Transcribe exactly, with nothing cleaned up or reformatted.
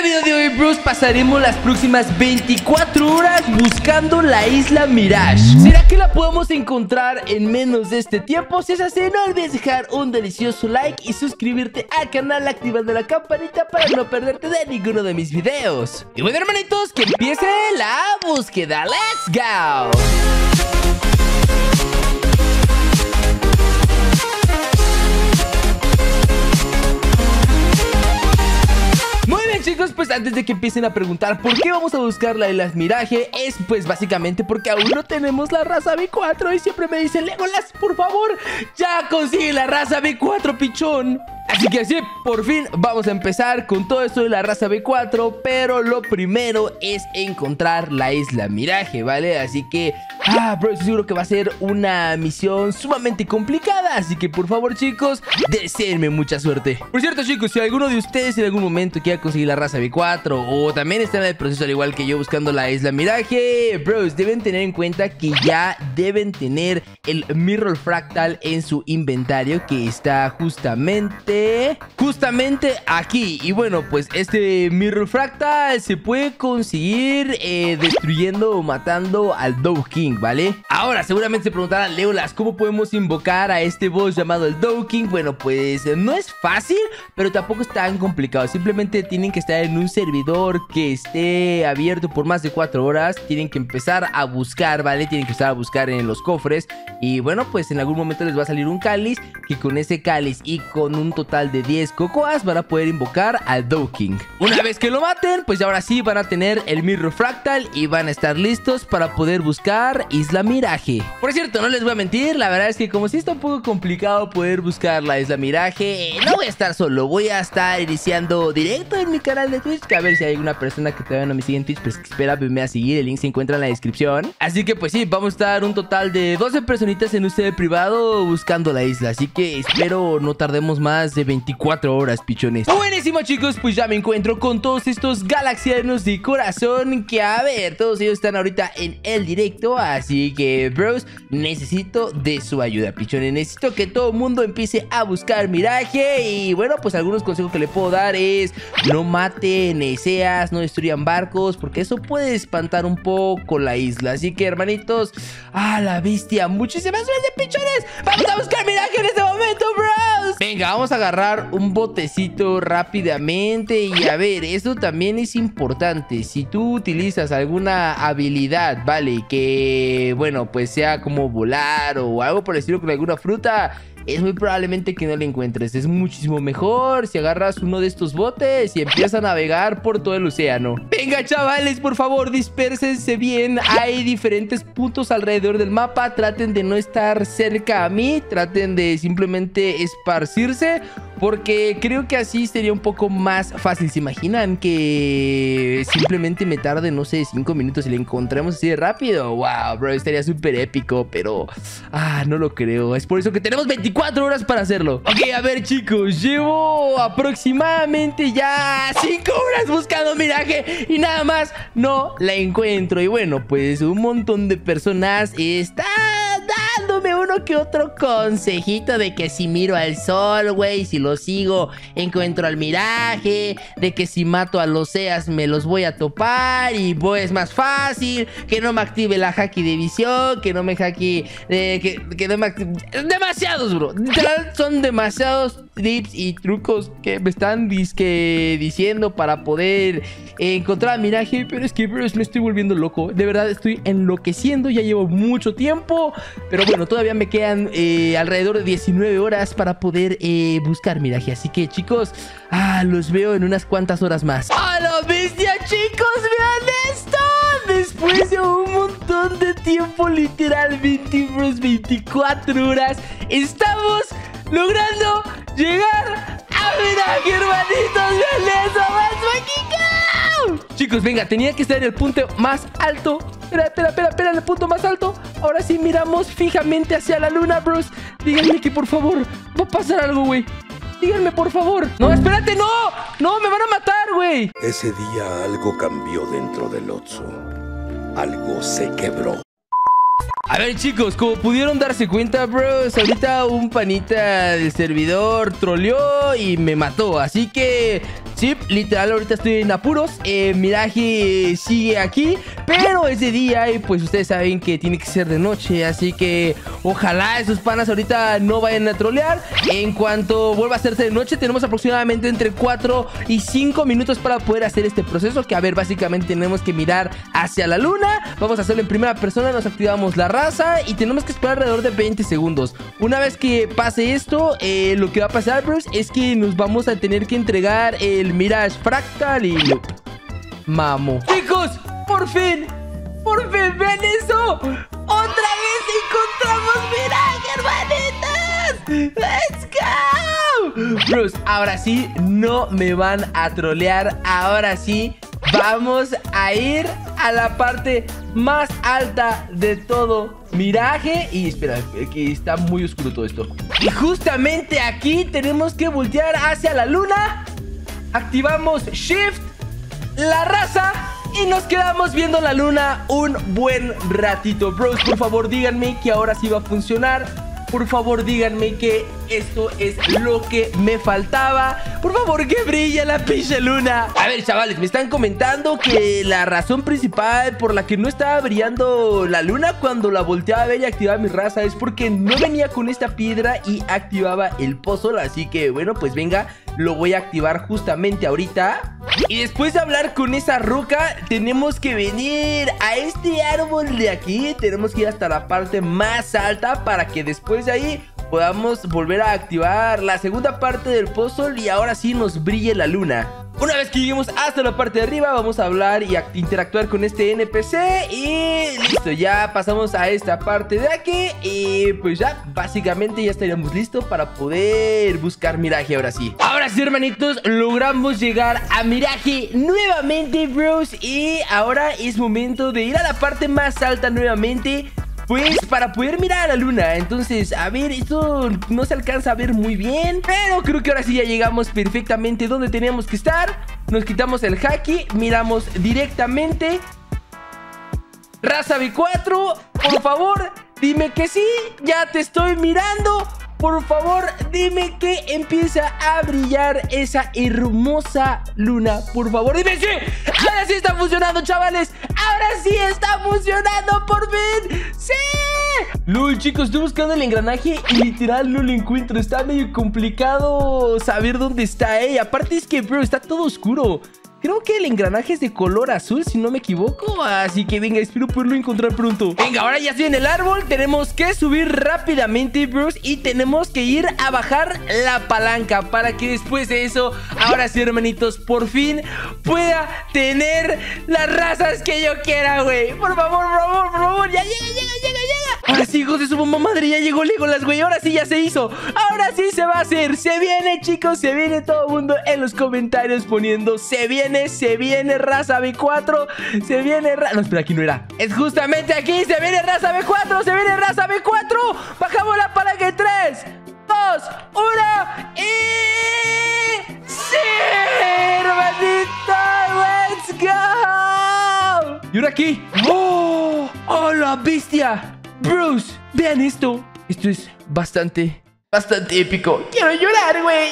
el video de hoy, bros, pasaremos las próximas veinticuatro horas buscando la isla Mirage. ¿Será que la podemos encontrar en menos de este tiempo? Si es así, no olvides dejar un delicioso like y suscribirte al canal activando la campanita para no perderte de ninguno de mis videos. Y bueno, hermanitos, que empiece la búsqueda. ¡Let's go! Chicos, pues antes de que empiecen a preguntar por qué vamos a buscar la isla Mirage, es pues básicamente porque aún no tenemos la raza B cuatro. Y siempre me dicen: Legolaz, por favor, ya consigue la raza B cuatro, pichón. Así que así, por fin vamos a empezar con todo esto de la raza B cuatro. Pero lo primero es encontrar la isla Mirage, ¿vale? Así que, ah, bro, estoy seguro que va a ser una misión sumamente complicada. Así que, por favor, chicos, deseenme mucha suerte. Por cierto, chicos, si alguno de ustedes en algún momento quiera conseguir la raza B cuatro o también está en el proceso, al igual que yo, buscando la isla Mirage, bros, deben tener en cuenta que ya deben tener el Mirror Fractal en su inventario, que está justamente... Justamente aquí. Y bueno, pues este Mirror Fractal se puede conseguir eh, destruyendo o matando al Dough King, ¿vale? Ahora, seguramente se preguntarán: Legolaz, ¿cómo podemos invocar a este boss llamado el Dough King? Bueno, pues no es fácil, pero tampoco es tan complicado. Simplemente tienen que estar en un servidor que esté abierto por más de cuatro horas. Tienen que empezar a buscar, ¿vale? Tienen que estar a buscar en los cofres. Y bueno, pues en algún momento les va a salir un cáliz, que con ese cáliz y con un total de diez cocoas van a poder invocar al Dough King. Una vez que lo maten, pues ahora sí van a tener el Mirror Fractal y van a estar listos para poder buscar isla Mirage. Por cierto, no les voy a mentir, la verdad es que como si sí está un poco complicado poder buscar la isla Mirage, eh, no voy a estar solo, voy a estar iniciando directo en mi canal de Twitch, que a ver si hay alguna persona que todavía no me sigue en Twitch, pues espérame a seguir, el link se encuentra en la descripción. Así que pues sí, vamos a estar un total de doce personitas en un servidor privado buscando la isla, así que espero no tardemos más de veinticuatro horas, pichones. Buenísimo, chicos, pues ya me encuentro con todos estos galaxianos de corazón, que a ver, todos ellos están ahorita en el directo, así que, bros, necesito de su ayuda, pichones. Necesito que todo el mundo empiece a buscar Mirage. Y bueno, pues algunos consejos que le puedo dar es: no maten eseas, no destruyan barcos, porque eso puede espantar un poco la isla. Así que, hermanitos, a la bestia, muchísimas gracias, pichones. Vamos a buscar Mirage en este momento, bros. Venga, vamos a agarrar un botecito rápidamente. Y a ver, esto también es importante. Si tú utilizas alguna habilidad, vale, que bueno, pues sea como volar o algo por el estilo con alguna fruta, es muy probablemente que no lo encuentres. Es muchísimo mejor si agarras uno de estos botes y empiezas a navegar por todo el océano. Venga, chavales, por favor, dispérsense bien. Hay diferentes puntos alrededor del mapa. Traten de no estar cerca a mí. Traten de simplemente esparcirse, porque creo que así sería un poco más fácil. ¿Se imaginan que simplemente me tarde, no sé, cinco minutos y le encontremos así de rápido? Wow, bro, estaría súper épico, pero... ah, no lo creo. Es por eso que tenemos veinticuatro horas para hacerlo. Ok, a ver, chicos, llevo aproximadamente ya cinco horas buscando Mirage y nada más no la encuentro. Y bueno, pues un montón de personas están dándome uno que otro consejito de que si miro al sol, güey, si lo sigo, encuentro al Mirage, de que si mato a los seas me los voy a topar y voy, es más fácil, que no me active la haki de visión, que no me haki, eh, que, que no me active... Demasiados, bro, son demasiados tips y trucos que me están disque diciendo para poder encontrar a Mirage. Pero es que, bro, me estoy volviendo loco. De verdad, estoy enloqueciendo, ya llevo mucho tiempo. Pero bueno, todavía me quedan eh, alrededor de diecinueve horas para poder eh, buscar Mirage. Así que, chicos, ah, los veo en unas cuantas horas más. ¡A la bestia, chicos! ¡Vean esto! Después de un montón de tiempo, literalmente, bro, veinticuatro horas, estamos logrando llegar a Mirage, hermanitos. ¡Vean eso! ¡Más mágico! Chicos, venga, tenía que estar en el punto más alto. Espera, espera, espera, espera, en el punto más alto. Ahora sí miramos fijamente hacia la luna, bros. Díganme que por favor va a pasar algo, güey. Díganme, por favor. No, espérate, no. No, me van a matar, güey. Ese día algo cambió dentro del Otso. Algo se quebró. A ver, chicos, como pudieron darse cuenta, bros, ahorita un panita del servidor troleó y me mató. Así que Sí, literal, ahorita estoy en apuros. eh, Mirage sigue aquí, pero es de día y pues ustedes saben que tiene que ser de noche. Así que ojalá esos panas ahorita no vayan a trolear. En cuanto vuelva a hacerse de noche, tenemos aproximadamente entre cuatro y cinco minutos para poder hacer este proceso. Que a ver, básicamente tenemos que mirar hacia la luna. Vamos a hacerlo en primera persona, nos activamos la raza y tenemos que esperar alrededor de veinte segundos. Una vez que pase esto, eh, lo que va a pasar, bros, es que nos vamos a tener que entregar el Mirage Fractal y... ¡mamo! ¡Chicos! ¡Por fin! ¡Por fin! ¡Vean eso! ¡Otra vez encontramos Mirage, hermanitas! ¡Let's go! Bros, ahora sí no me van a trolear. Ahora sí vamos a ir a la parte más alta de todo Mirage. Y espera, que está muy oscuro todo esto. Y justamente aquí tenemos que voltear hacia la luna. Activamos Shift, la raza, y nos quedamos viendo la luna un buen ratito. Bros, por favor díganme que ahora sí va a funcionar. Por favor díganme que esto es lo que me faltaba. Por favor que brilla la pinche luna. A ver, chavales, me están comentando que la razón principal por la que no estaba brillando la luna cuando la volteaba a ver y activaba mi raza es porque no venía con esta piedra y activaba el puzzle. Así que bueno, pues venga, lo voy a activar justamente ahorita. Y después de hablar con esa roca, tenemos que venir a este árbol de aquí. Tenemos que ir hasta la parte más alta para que después de ahí podamos volver a activar la segunda parte del puzzle y ahora sí nos brille la luna. Una vez que lleguemos hasta la parte de arriba, vamos a hablar y a interactuar con este N P C. Y listo, ya pasamos a esta parte de aquí. Y pues ya, básicamente ya estaríamos listos para poder buscar Mirage ahora sí. Ahora sí, hermanitos, logramos llegar a Mirage nuevamente, bros. Y ahora es momento de ir a la parte más alta nuevamente, pues para poder mirar a la luna. Entonces, a ver, esto no se alcanza a ver muy bien, pero creo que ahora sí ya llegamos perfectamente donde teníamos que estar. Nos quitamos el haki, miramos directamente. Raza B cuatro, por favor, dime que sí, ya te estoy mirando. Por favor, dime que empieza a brillar esa hermosa luna. Por favor, dime sí. Ahora sí está funcionando, chavales. Ahora sí está funcionando, por fin. ¡Sí! Lol, chicos, estoy buscando el engranaje y literal no lo encuentro. Está medio complicado saber dónde está, eh. Aparte es que, bro, está todo oscuro. Creo que el engranaje es de color azul, si no me equivoco. Así que venga, espero poderlo encontrar pronto. Venga, ahora ya estoy en el árbol. Tenemos que subir rápidamente, bros. Y tenemos que ir a bajar la palanca para que después de eso, ahora sí, hermanitos, por fin pueda tener las razas que yo quiera, güey. Por favor, por favor, por favor. Ya llega, llega, llega, llega. Ahora sí, hijos de su mamá madre, ya llegó Legolaz, güey. Ahora sí ya se hizo. Ahora sí se va a hacer. Se viene, chicos, se viene. Todo el mundo en los comentarios poniendo se viene. Se viene raza B cuatro. Se viene raza... No, espera, aquí no era. Es justamente aquí. Se viene raza B cuatro. Se viene raza B cuatro. Bajamos la palanca en tres, dos, uno. Y... ¡sí, hermanito! ¡Let's go! Y ahora aquí. ¡Oh! ¡Oh, la bestia! Bruce, vean esto. Esto es bastante, bastante épico. Quiero llorar, güey.